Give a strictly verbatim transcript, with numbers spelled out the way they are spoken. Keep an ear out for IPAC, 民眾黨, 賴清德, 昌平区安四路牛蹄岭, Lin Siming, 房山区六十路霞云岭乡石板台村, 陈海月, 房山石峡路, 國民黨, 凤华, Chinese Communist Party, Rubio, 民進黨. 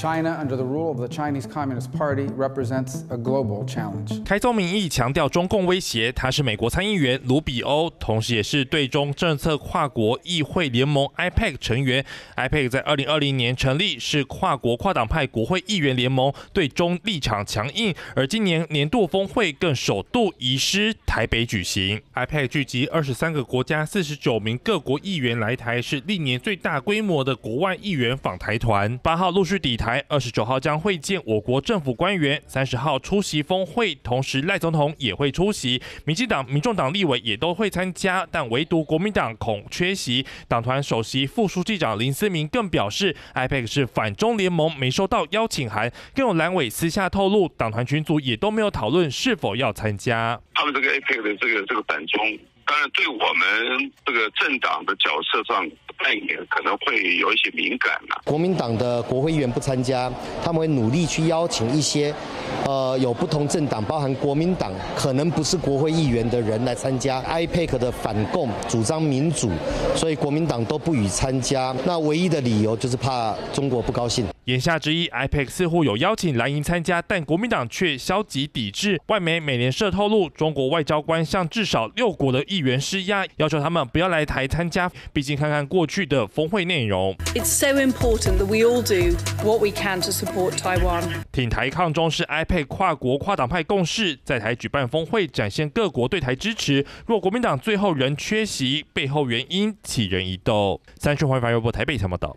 China, under the rule of the Chinese Communist Party, represents a global challenge. 开宗明义强调中共威胁，他是美国参议员卢比欧，同时也是对中政策跨国议会联盟 I P A C 成员。I P A C 在二零二零年成立，是跨国跨党派国会议员联盟，对中立场强硬。而今年年度峰会更首度移师台北举行。I P A C 聚集二十三个国家、四十九名各国议员来台，是历年最大规模的国外议员访台团。八号陆续抵台。 二十九号将会见我国政府官员，三十号出席峰会，同时赖总统也会出席，民进党、民众党立委也都会参加，但唯独国民党恐缺席。党团首席副书记长林思明更表示 ，I P A C 是反中联盟，没收到邀请函。更有蓝委私下透露，党团群组也都没有讨论是否要参加。他们这个 I P A C 的这个这个反中，当然对我们这个政党的角色上。 扮演可能会有一些敏感了、啊。国民党的国会议员不参加，他们会努力去邀请一些，呃，有不同政党，包含国民党可能不是国会议员的人来参加。I P A C 的反共主张民主，所以国民党都不予参加。那唯一的理由就是怕中国不高兴。言下之意 ，I P A C 似乎有邀请蓝营参加，但国民党却消极抵制。外媒美联社透露，中国外交官向至少六国的议员施压，要求他们不要来台参加，毕竟看看过去。 去的峰会内容。It's so important that we all do what we can to support Taiwan. 挺台抗中是 I P A C 跨国跨党派共识，在台举办峰会，展现各国对台支持。若国民党最后仍缺席，背后原因，杞人疑窦。三讯环宇法邮报台北采报道。